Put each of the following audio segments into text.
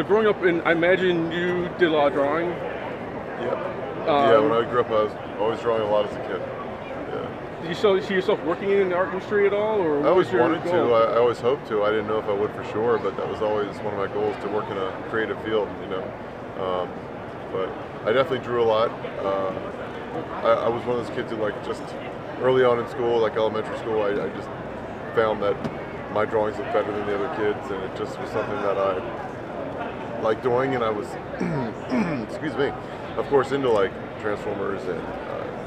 So growing up, in, I imagine you did a lot of drawing? Yep. Yeah, when I grew up, I was always drawing a lot as a kid. Yeah. Do you see yourself working in the art industry at all? Or I always wanted to. I always hoped to. I didn't know if I would for sure, but that was always one of my goals, to work in a creative field, you know. But I definitely drew a lot. I was one of those kids who, like, just early on in school, like elementary school, I just found that my drawings looked better than the other kids, and it just was something that I liked doing. And I was, excuse me, of course, into like Transformers and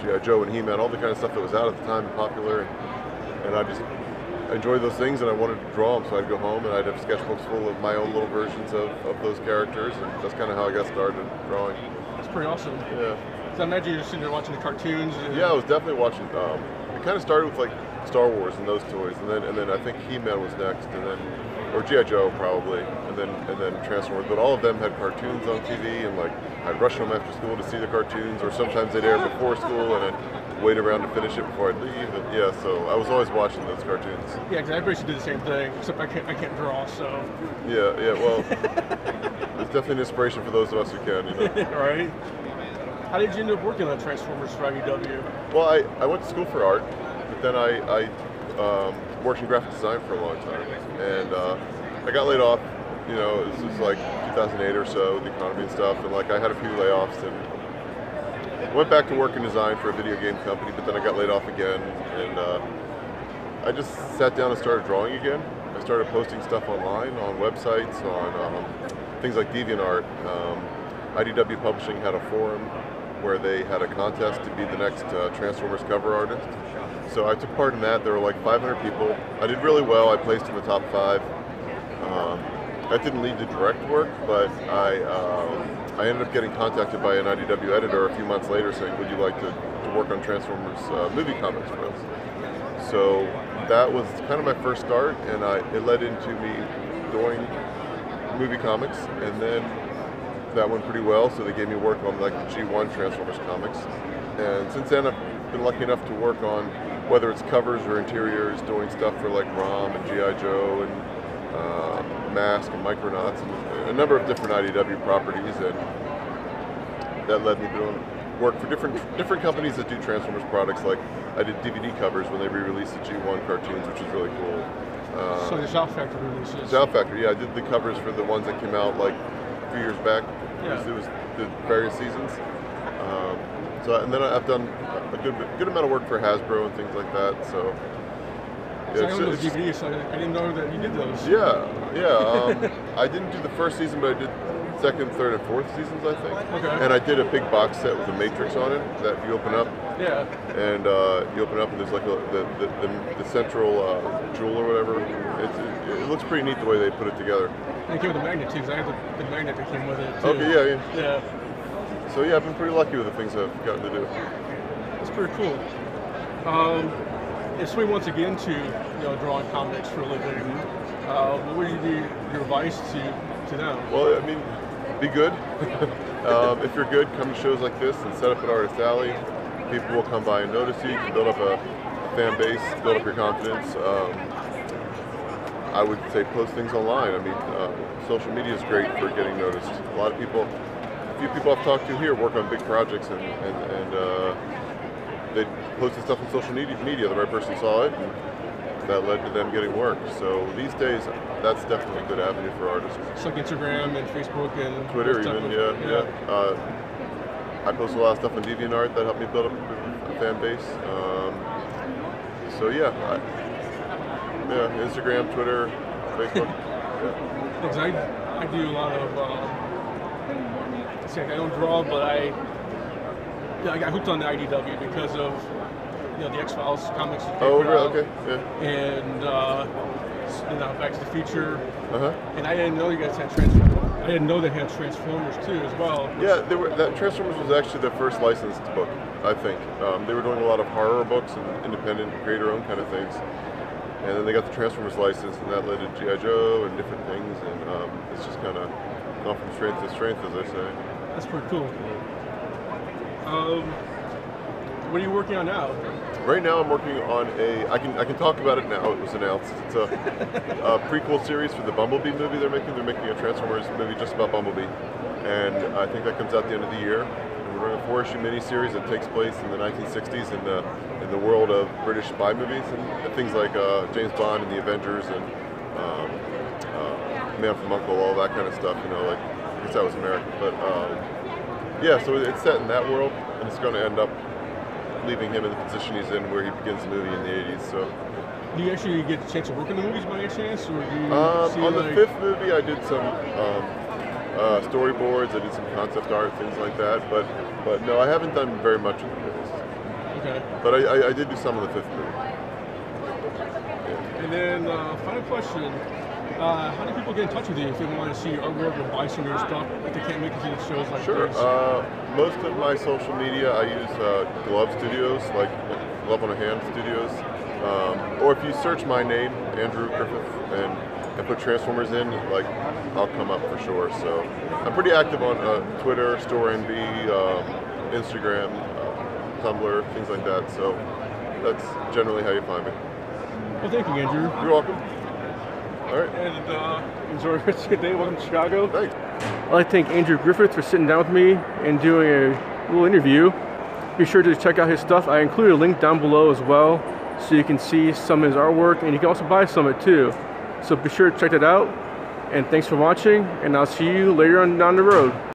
G.I. Joe and He-Man, all the kind of stuff that was out at the time and popular. And I just enjoyed those things, and I wanted to draw them, so I'd go home and I'd have sketchbooks full of my own little versions of those characters, and that's kind of how I got started drawing. That's pretty awesome. Yeah. So I imagine you're just sitting there watching the cartoons. Yeah, I was definitely watching. It kind of started with like Star Wars and those toys, and then I think He-Man was next, and then or G.I. Joe probably, and then Transformers. But all of them had cartoons on TV, and like I'd rush home after school to see the cartoons, or sometimes they'd air before school, and I'd wait around to finish it before I'd leave. And yeah, so I was always watching those cartoons. Yeah, because I basically do the same thing, except I can't draw. So yeah. Well, it's definitely an inspiration for those of us who can, you know. Right. How did you end up working on Transformers for IDW? Well, I went to school for art, but then I worked in graphic design for a long time. And I got laid off, you know, this was like 2008 or so, the economy and stuff, and like I had a few layoffs and went back to work in design for a video game company, but then I got laid off again, and I just sat down and started drawing again. I started posting stuff online, on websites, on things like DeviantArt. IDW Publishing had a forum where they had a contest to be the next Transformers cover artist. So I took part in that. There were like 500 people. I did really well. I placed in the top 5. That didn't lead to direct work, but I ended up getting contacted by an IDW editor a few months later saying, would you like to work on Transformers movie comics for us? So that was kind of my first start, and it led into me doing movie comics, and then that went pretty well, so they gave me work on like the G1 Transformers comics. And since then I've been lucky enough to work on, whether it's covers or interiors, doing stuff for like ROM and G.I. Joe and Mask and Micronauts, and a number of different IDW properties, and that led me to doing work for different companies that do Transformers products. Like I did DVD covers when they re-released the G1 cartoons, which is really cool. So the South Factory releases? South Factory, yeah. I did the covers for the ones that came out like a few years back. Yeah. It was the various seasons. And then I've done a good amount of work for Hasbro and things like that. So, yeah, so I own those DVDs, so I didn't know that you did those. Yeah. I didn't do the first season, but I did second, third, and fourth seasons, I think. Okay. And I did a big box set with a Matrix on it that you open up. Yeah. And you open up, and there's like the central jewel or whatever. It looks pretty neat the way they put it together. And it came with a magnet too, because I had the magnet that came with it too. Okay, yeah. So yeah, I've been pretty lucky with the things I've gotten to do. That's pretty cool. If we once again to drawing comics for a living, what would you be your advice to them? Well, I mean, be good. If you're good, come to shows like this and set up an artist alley. People will come by and notice you. You can build up a fan base, build up your confidence. I would say post things online. I mean, social media is great for getting noticed. A few people I've talked to here work on big projects, and they posted stuff on social media. The right person saw it, and that led to them getting work. So these days, that's definitely a good avenue for artists. It's like Instagram and Facebook and Twitter, even. Yeah. I post a lot of stuff on DeviantArt that helped me build up a fan base. So yeah. Yeah, Instagram, Twitter, Facebook. Yeah. Because I do a lot of, I don't draw, but I got hooked on the IDW because of the X Files comics. Oh, really? Okay. Yeah. And Back to the Future. And I didn't know you guys had Transformers. I didn't know they had Transformers too as well. Yeah, that Transformers was actually the first licensed book, I think. They were doing a lot of horror books and independent creator-owned kind of things. And then they got the Transformers license, and that led to G.I. Joe and different things, and it's just kind of gone from strength to strength, as I say. That's pretty cool. What are you working on now? Right now I'm working on a, I can talk about it now, it was announced. It's a prequel series for the Bumblebee movie they're making. They're making a Transformers movie just about Bumblebee. And I think that comes out at the end of the year. And we're running a 4-issue miniseries that takes place in the 1960s in the world of British spy movies. And things like James Bond and The Avengers and Man from U.N.C.L.E., all that kind of stuff. You know, like, I guess that was American. But yeah, so it's set in that world and it's going to end up leaving him in the position he's in where he begins the movie in the 80s, so. Do you actually get the chance to work in the movies by any chance, or do you see on like... the fifth movie I did some storyboards, I did some concept art, things like that, but no, I haven't done very much of the movies. Okay. But I did do some of the fifth movie. Yeah. And then, final question, how do people get in touch with you if they want to see your artwork or buy some of your stuff if they can't make it to the shows like this? Sure. Most of my social media, I use Glove Studios, like Glove on a Hand Studios. Or if you search my name, Andrew Griffith, and put Transformers in, like, I'll come up for sure. So I'm pretty active on Twitter, StoreNB, Instagram, Tumblr, things like that. So that's generally how you find me. Well, thank you, Andrew. You're welcome. All right. And enjoy the rest of your day. Welcome to Chicago. Thanks. I'd like to thank Andrew Griffith for sitting down with me and doing a little interview. Be sure to check out his stuff. I included a link down below as well, so you can see some of his artwork, and you can also buy some of it too. So be sure to check that out, and thanks for watching, and I'll see you later on down the road.